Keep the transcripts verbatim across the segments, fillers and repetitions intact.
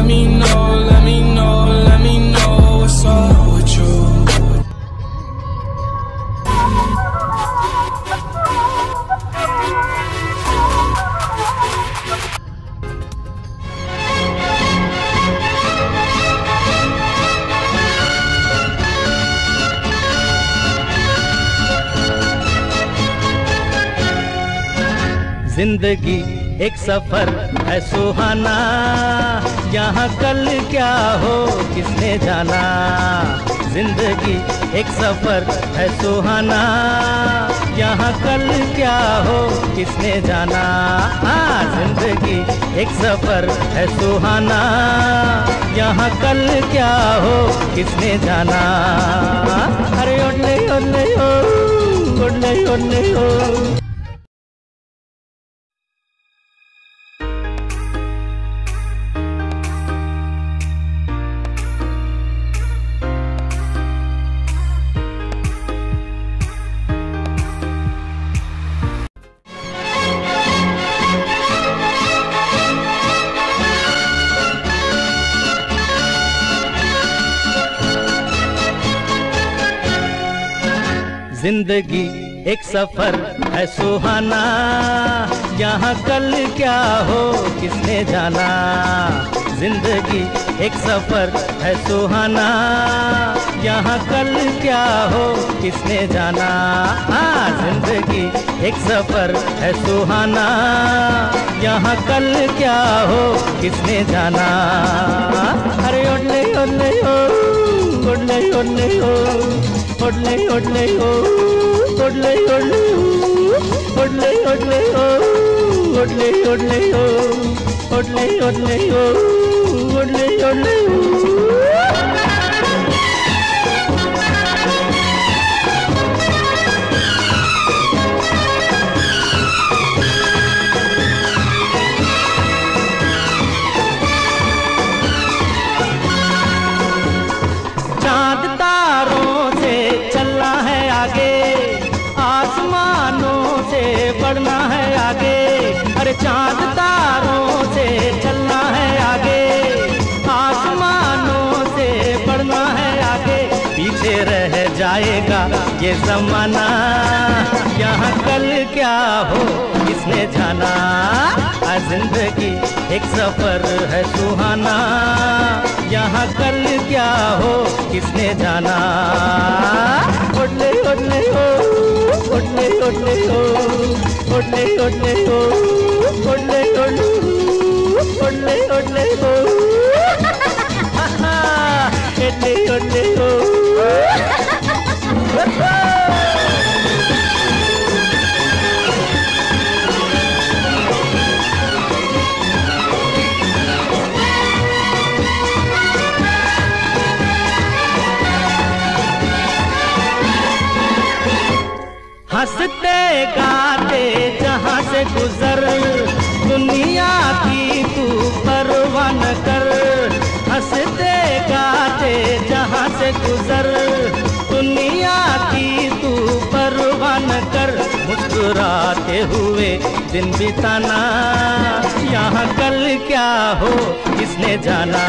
Let me know, let me know, let me know what's up with you. जिंदगी एक सफर है सुहाना, यहाँ कल क्या हो किसने जाना। जिंदगी एक सफर है सुहाना, यहाँ कल क्या हो किसने जाना। जिंदगी एक सफर है सुहाना, यहाँ कल क्या हो किसने जाना। अरे ओले ओले ओ, ओले ओले ओ। जिंदगी एक सफर है सुहाना, यहाँ कल क्या हो किसने जाना। जिंदगी एक सफर है सुहाना, यहाँ कल क्या हो किसने जाना। जिंदगी एक सफर है सुहाना, यहाँ कल क्या हो किसने जाना। अरे ओले ओले ओ, ओले ओले ओ, ओले ओले ओ, ओले ओले ओ, ओले ओले ओ, ओले ओले ओ, ओले ओले ओ, ओले ओले ओ। चांद तारों से चलना है आगे, आसमानों से बढ़ना है आगे। पीछे रह जाएगा ये जमाना, यहाँ कल क्या हो किसने जाना। जिंदगी एक सफर है सुहाना, यहाँ कल क्या हो किसने जाना। ओले ओले ओ, ओले ओले ओ, ओले ओले ओ, ओले ओले ओले ओले ओ, ओले ओले ओ। हंसते गाते जहाँ से गुजर, दुनिया की तू परवाह न कर। हंसते गाते जहाँ से गुजर, दुनिया की तू परवाह न कर। मुस्कुराते हुए दिन बिताना, यहाँ कल क्या हो किसने जाना।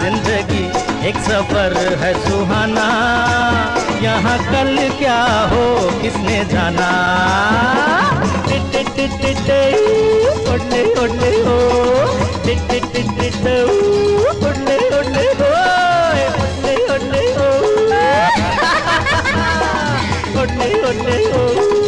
जिंदगी एक सफर है सुहाना, यहाँ कल क्या हो किसने जाना। ओले ओले ओ, ओले ओले ओ, ओले ओले ओ, ओले ओले ओ।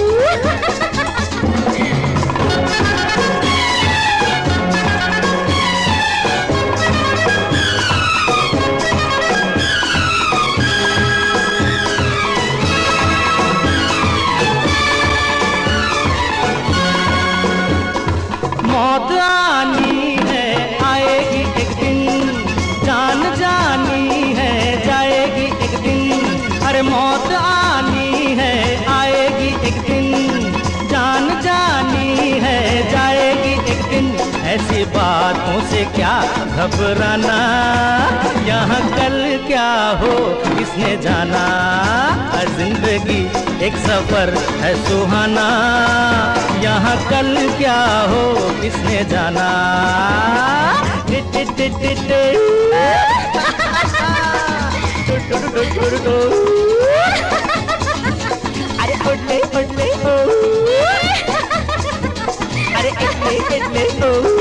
ऐसी बातों से क्या घबराना, यहाँ कल क्या हो किसने जाना। जिंदगी एक सफर है सुहाना, यहाँ कल क्या हो किसने जाना। में तो